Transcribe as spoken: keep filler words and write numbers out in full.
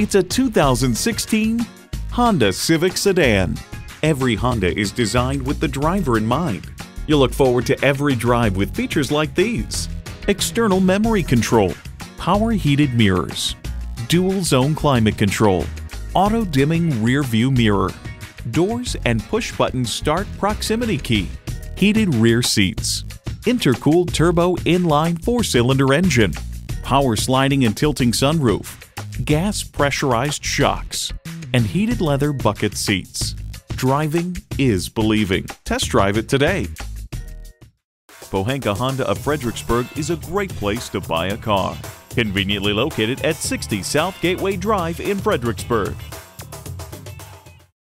It's a two thousand sixteen Honda Civic sedan. Every Honda is designed with the driver in mind. You'll look forward to every drive with features like these: external memory control, power heated mirrors, dual zone climate control, auto dimming rear view mirror, doors and push button start proximity key, heated rear seats, intercooled turbo inline four-cylinder engine, power sliding and tilting sunroof, gas pressurized shocks, and heated leather bucket seats. Driving is believing. Test drive it today. Pohanka Honda of Fredericksburg is a great place to buy a car. Conveniently located at sixty South Gateway Drive in Fredericksburg.